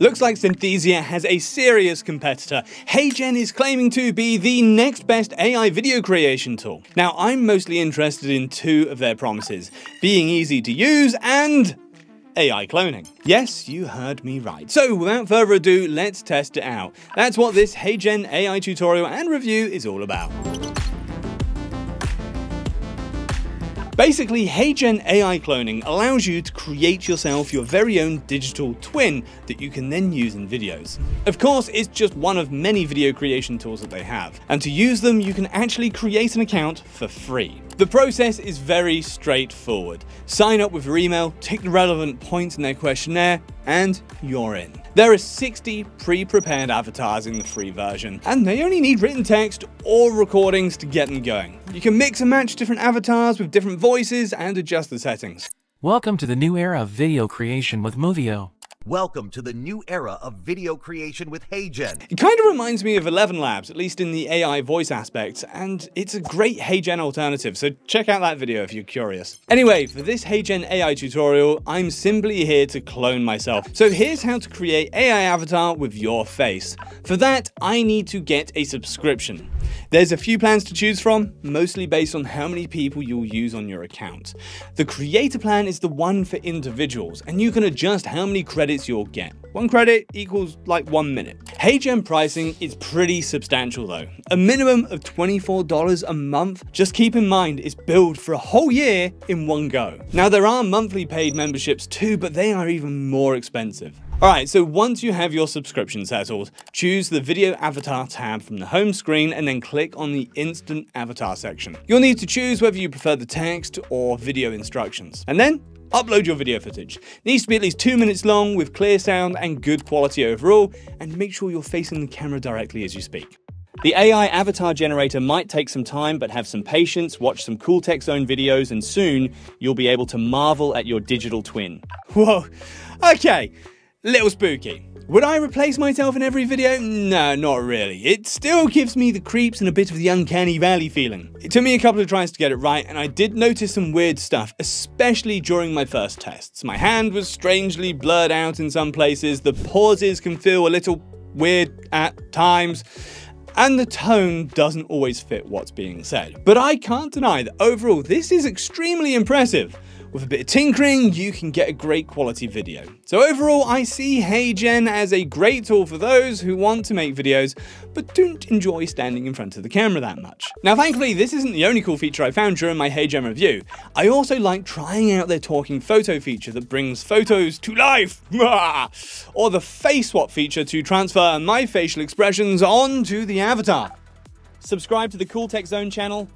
Looks like Synthesia has a serious competitor. HeyGen is claiming to be the next best AI video creation tool. Now, I'm mostly interested in two of their promises, being easy to use and AI cloning. Yes, you heard me right. So without further ado, let's test it out. That's what this HeyGen AI tutorial and review is all about. Basically, HeyGen AI cloning allows you to create yourself your very own digital twin that you can then use in videos. Of course, it's just one of many video creation tools that they have, and to use them, you can actually create an account for free. The process is very straightforward. Sign up with your email, tick the relevant points in their questionnaire, and you're in. There are 60 pre-prepared avatars in the free version, and they only need written text or recordings to get them going. You can mix and match different avatars with different voices and adjust the settings. Welcome to the new era of video creation with Movio. Welcome to the new era of video creation with HeyGen. It kind of reminds me of ElevenLabs, at least in the AI voice aspects, and it's a great HeyGen alternative, so check out that video if you're curious. Anyway, for this HeyGen AI tutorial, I'm simply here to clone myself. So here's how to create AI avatar with your face. For that, I need to get a subscription. There's a few plans to choose from, mostly based on how many people you'll use on your account. The creator plan is the one for individuals, and you can adjust how many credits you'll get. 1 credit equals like 1 minute. HeyGen pricing is pretty substantial though. A minimum of $24 a month. Just keep in mind, it's billed for a whole year in one go. Now there are monthly paid memberships too, but they are even more expensive. Alright, so once you have your subscription settled, choose the Video Avatar tab from the home screen and then click on the Instant Avatar section. You'll need to choose whether you prefer the text or video instructions. And then, upload your video footage. It needs to be at least 2 minutes long with clear sound and good quality overall, and make sure you're facing the camera directly as you speak. The AI avatar generator might take some time, but have some patience, watch some CoolTechZone videos, and soon you'll be able to marvel at your digital twin. Whoa, okay. Little spooky. Would I replace myself in every video? No, not really. It still gives me the creeps and a bit of the uncanny valley feeling. It took me a couple of tries to get it right, and I did notice some weird stuff, especially during my first tests. My hand was strangely blurred out in some places, the pauses can feel a little weird at times, and the tone doesn't always fit what's being said. But I can't deny that overall, this is extremely impressive. With a bit of tinkering, you can get a great quality video. So overall, I see HeyGen as a great tool for those who want to make videos, but don't enjoy standing in front of the camera that much. Now, thankfully, this isn't the only cool feature I found during my HeyGen review. I also like trying out their talking photo feature that brings photos to life, or the face swap feature to transfer my facial expressions onto the avatar. Subscribe to the CoolTechZone channel.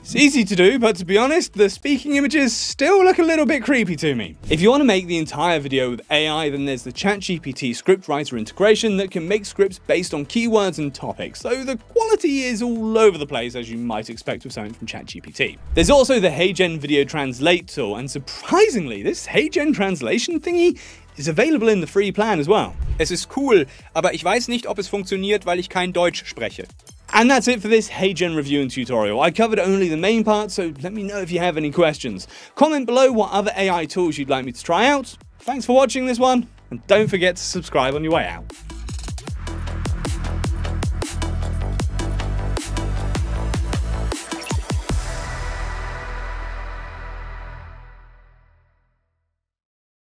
It's easy to do, but to be honest, the speaking images still look a little bit creepy to me. If you want to make the entire video with AI, then there's the ChatGPT script writer integration that can make scripts based on keywords and topics, so the quality is all over the place, as you might expect with something from ChatGPT. There's also the HeyGen Video Translate tool, and surprisingly, this HeyGen translation thingy is available in the free plan as well. Es ist cool, aber ich weiß nicht, ob es funktioniert, weil ich kein Deutsch spreche. And that's it for this HeyGen review and tutorial. I covered only the main part, so let me know if you have any questions. Comment below what other AI tools you'd like me to try out. Thanks for watching this one, and don't forget to subscribe on your way out.